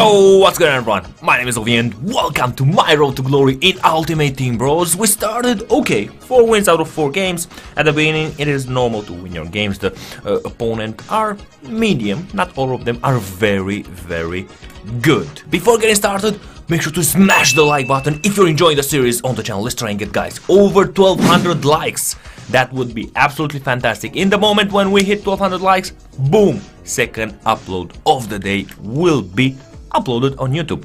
Yo, what's going on everyone? My name is Ovi and welcome to my road to glory in Ultimate Team, bros. We started okay, 4 wins out of 4 games. At the beginning it is normal to win your games. The opponent are medium, not all of them are very good. Before getting started, make sure to smash the like button if you're enjoying the series on the channel. Let's try and get, guys, over 1200 likes. That would be absolutely fantastic. In the moment when we hit 1200 likes, boom, second upload of the day will be uploaded on YouTube.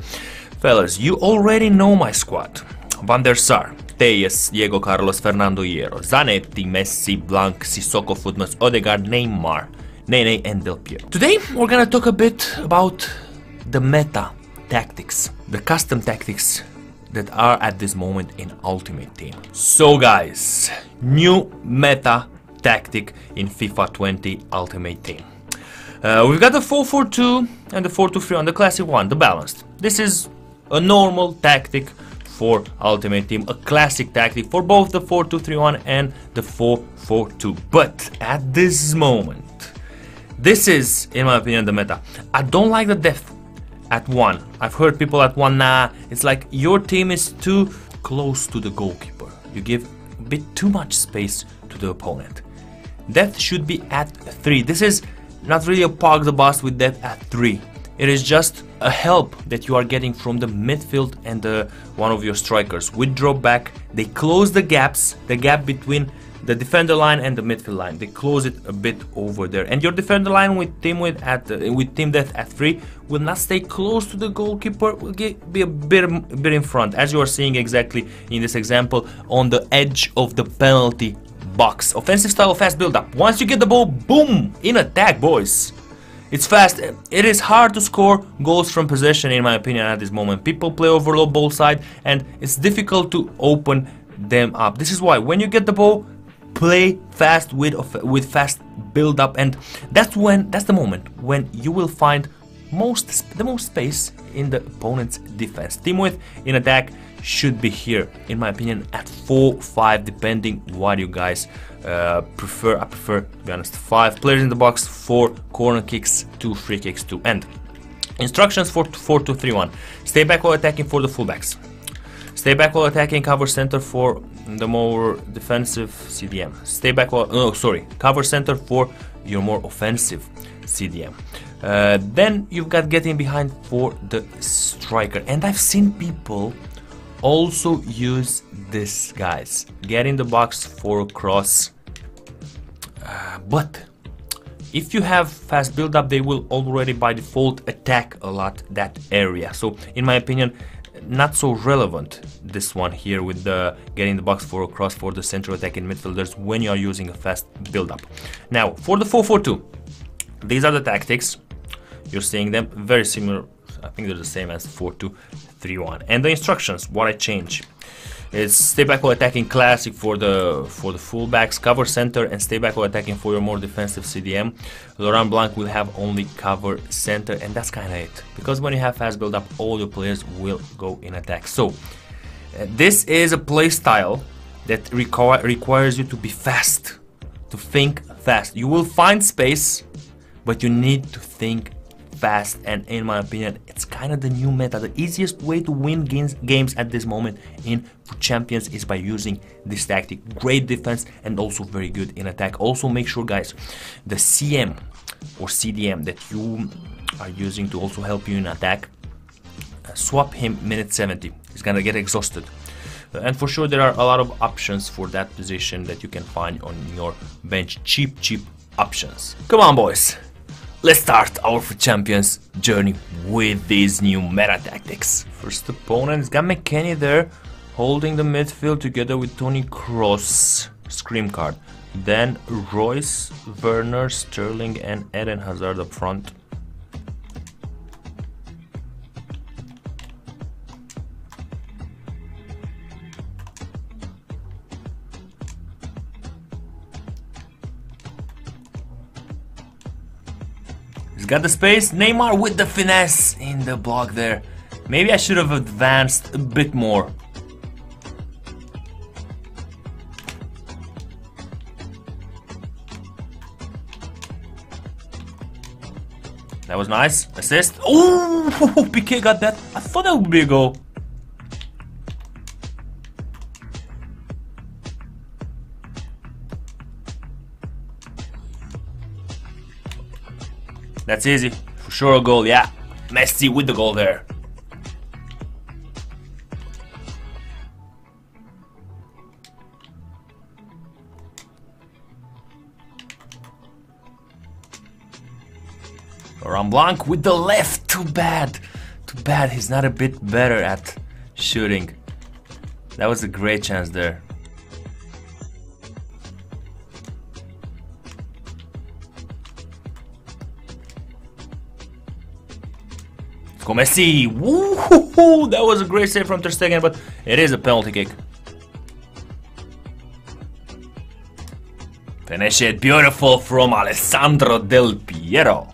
Fellas, you already know my squad. Van der Sar, Tevez, Diego Carlos, Fernando Hierro, Zanetti, Messi, Blanc, Sissoko, Fudmus, Odegaard, Neymar, Nene and Del Piero. Today we're gonna talk a bit about the meta tactics, the custom tactics that are at this moment in Ultimate Team. So guys, new meta tactic in FIFA 20 Ultimate Team. We've got the 4-4-2 and the 4-2-3 on the classic one, the balanced. This is a normal tactic for Ultimate Team, a classic tactic for both the 4-2-3-1 and the 4-4-2. But at this moment, this is, in my opinion, the meta. I don't like the depth at 1. I've heard people at 1, nah, it's like your team is too close to the goalkeeper. You give a bit too much space to the opponent. Depth should be at 3. This is not really a Pogba the boss with depth at 3. It is just a help that you are getting from the midfield and one of your strikers. Withdraw back, they close the gaps, the gap between the defender line and the midfield line. They close it a bit over there. And your defender line with team depth at 3 will not stay close to the goalkeeper, will be a bit in front, as you are seeing exactly in this example, on the edge of the penalty box. Offensive style, fast build-up. Once you get the ball, boom, in attack, boys. It's fast. It is hard to score goals from possession, in my opinion, at this moment. People play overload ball side and it's difficult to open them up. This is why when you get the ball, play fast with fast build-up, and that's the moment when you will find the most space in the opponent's defense. Team width in attack should be here, in my opinion, at 4-5, depending what you guys prefer. I prefer, to be honest, 5 players in the box, 4 corner kicks, 2 free kicks, 2 end. Instructions for 4-2-3-1. Stay back while attacking for the fullbacks. Stay back while attacking, cover center for the more defensive CDM. Stay back while, no, sorry, cover center for your more offensive CDM. Then you've got getting behind for the striker. And I've seen people also use this, guys. Get in the box for a cross. But if you have fast build-up, they will already by default attack a lot that area. So in my opinion, not so relevant this one here with the getting the box for a cross for the central attacking midfielders when you are using a fast build-up. Now for the 4-4-2, these are the tactics. You're seeing them very similar. I think they're the same as 4-2-3-1. And the instructions, what I change, is stay back while attacking classic for the fullbacks, cover center and stay back while attacking for your more defensive CDM. Laurent Blanc will have only cover center, and that's kind of it. Because when you have fast build up, all your players will go in attack. So this is a play style that requires you to be fast, to think fast. You will find space, but you need to think fast, and in my opinion it's kind of the new meta. The easiest way to win games at this moment in Champions is by using this tactic. Great defense and also very good in attack. Also make sure, guys, the CM or CDM that you are using to also help you in attack, swap him minute 70. He's gonna get exhausted. And for sure there are a lot of options for that position that you can find on your bench. Cheap options. Come on, boys. Let's start our Champions journey with these new meta tactics. First opponent has got McKennie there, holding the midfield together with Toni Kroos, Scream card. Then Royce, Werner, Sterling and Eden Hazard up front. Got the space. Neymar with the finesse in the block there. Maybe I should have advanced a bit more. That That was nice. Assist. Oh, Piqué got that. I thought that would be a goal. That's easy. For sure a goal, yeah. Messi with the goal there. Around Blanc with the left. Too bad. Too bad he's not a bit better at shooting. That was a great chance there. Go Messi! Woo-hoo-hoo. That was a great save from Ter Stegen, but it is a penalty kick. Finish it, beautiful from Alessandro Del Piero.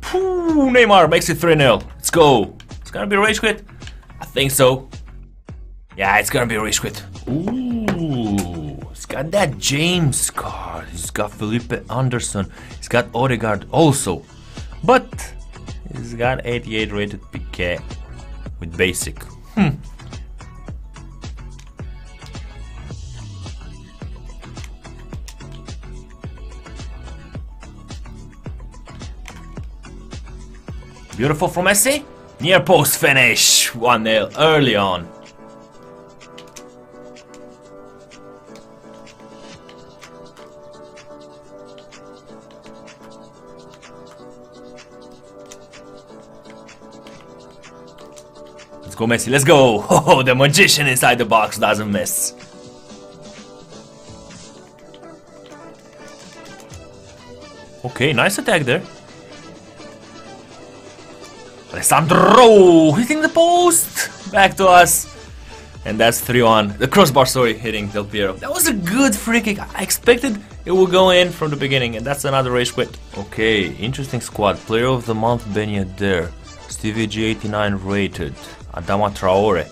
Poo, Neymar makes it 3-0. Let's go. It's gonna be a rage quit. I think so. Yeah, it's gonna be a rage quit. Ooh. Got that James card, he's got Felipe Anderson, he's got Odegaard also, but he's got 88 rated Piqué with basic. Beautiful from Messi, near post finish, 1-0 early on. Go Messi, let's go! Oh, the magician inside the box doesn't miss. Okay, nice attack there. Alessandro hitting the post! Back to us. And that's 3-1. The crossbar, sorry, hitting Del Piero. That was a good free kick. I expected it would go in from the beginning, and that's another rage quit. Okay, interesting squad. Player of the month, Benyadere. Stevie G89 rated. Adama Traore,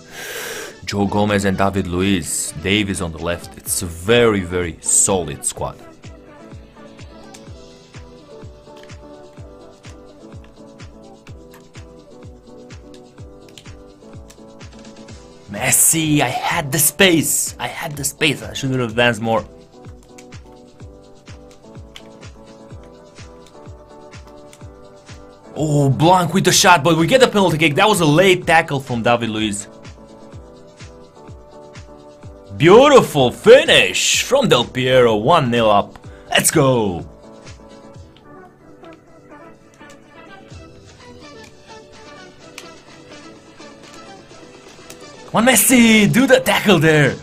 Joe Gomez and David Luiz, Davies on the left. It's a very, very solid squad. Messi, I had the space. I had the space. I should have advanced more. Oh, Blanc with the shot, but we get a penalty kick. That was a late tackle from David Luiz. Beautiful finish from Del Piero, 1-0 up. Let's go. Come on, Messi, do the tackle there.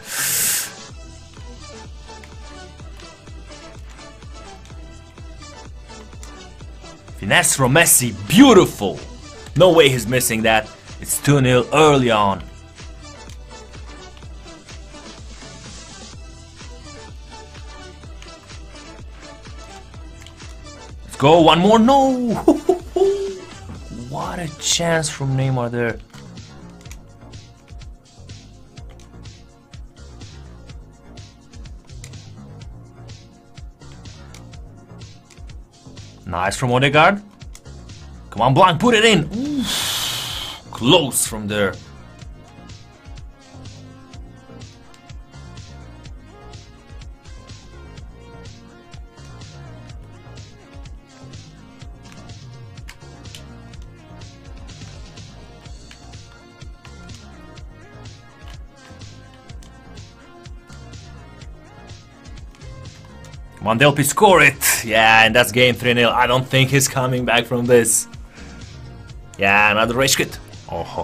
Finesse from Messi, beautiful! No way he's missing that. It's 2-0 early on. Let's go, one more, no! What a chance from Neymar there. Nice from Odegaard. Come on, Blanc, put it in. Oof. Close from there. Mandelpi score it, yeah, and that's game 3-0. I don't think he's coming back from this. Yeah, another rage quit. Oh ho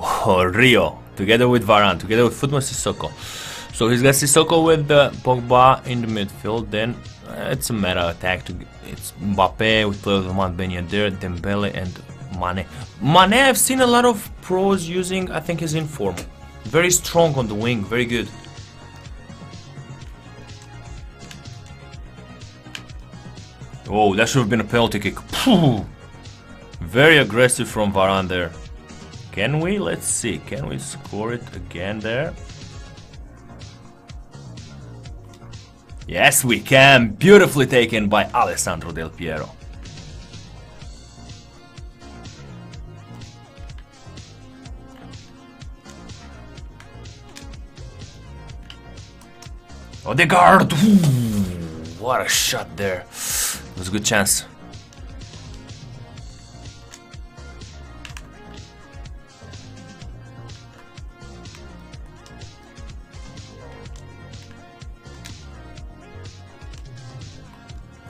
ho, oh, Rio, together with Varane, together with Fudmus, Sissoko. So he's got Sissoko with Pogba in the midfield. Then it's a meta attack. It's Mbappé with players of Mane, Benyadere, Dembele, and Mane. Mane, I've seen a lot of pros using. I think he's in form. Very strong on the wing. Very good. Oh, that should have been a penalty kick. Phew. Very aggressive from Varane there. Can we? Let's see. Can we score it again there? Yes, we can. Beautifully taken by Alessandro Del Piero. Odegaard! Ooh, what a shot there. It was a good chance.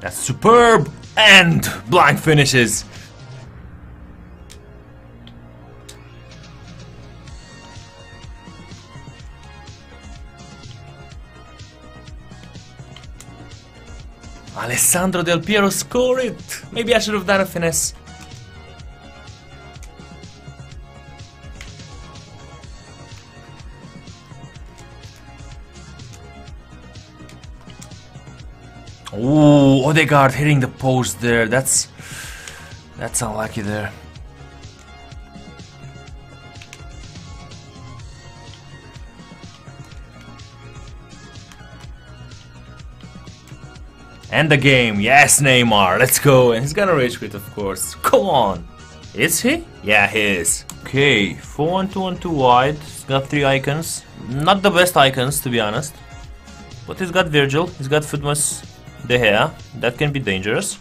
That's superb! And Blanc finishes. Alessandro Del Piero scored it! Maybe I should have done a finesse. Ooh, Odegaard hitting the post there. That's unlucky there. End the game. Yes, Neymar. Let's go. And he's gonna rage quit, of course. Come on. Is he? Yeah, he is. Okay, 4-1-2-1-2 wide. He's got three icons. Not the best icons, to be honest. But he's got Virgil. He's got Fudmus. De Gea, that can be dangerous.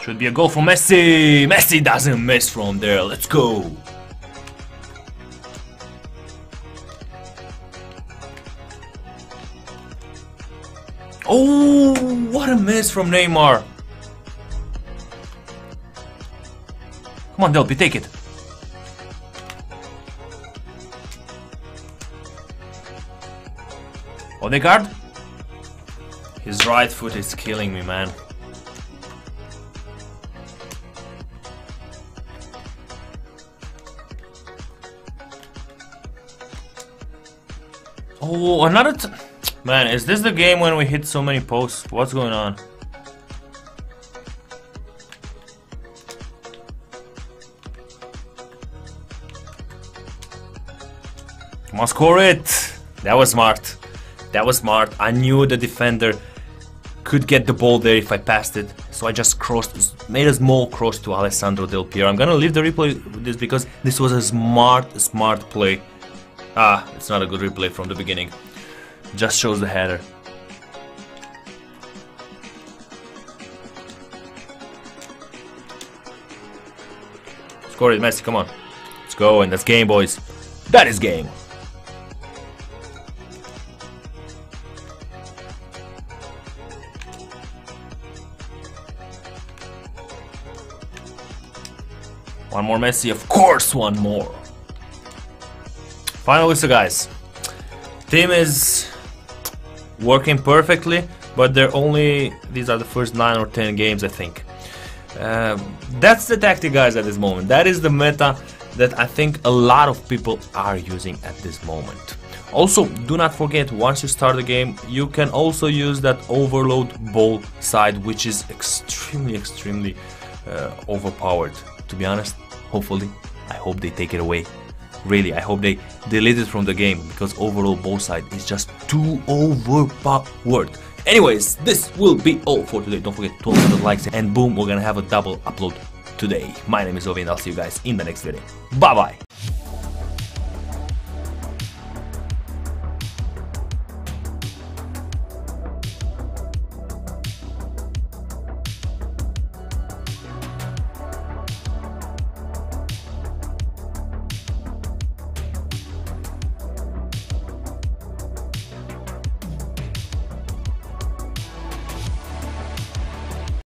Should be a goal for Messi. Messi doesn't miss from there. Let's go. Oh, what a miss from Neymar. Come on, Delpy, take it. Odegaard? His right foot is killing me, man. Oh, another... Man, is this the game when we hit so many posts? What's going on? Come on, score it! That was smart. That was smart. I knew the defender could get the ball there if I passed it, so I just crossed, made a small cross to Alessandro Del Piero. I'm gonna leave the replay with this because this was a smart play. Ah, it's not a good replay from the beginning. Just shows the header. Score it, Messi, come on. Let's go, and that's game, boys. That is game. One more Messi, of course, one more. Final whistle, guys. Team is working perfectly, but they're only, these are the first 9 or 10 games, I think. That's the tactic, guys, at this moment. That is the meta that I think a lot of people are using at this moment. Also, do not forget, once you start the game, you can also use that overload ball side, which is extremely overpowered. To be honest, hopefully, I hope they take it away. Really, I hope they delete it from the game, because overall both sides is just too overpowered. Anyways, this will be all for today. Don't forget to 1,200 likes and boom, we're gonna have a double upload today. My name is Ovi and I'll see you guys in the next video. Bye bye.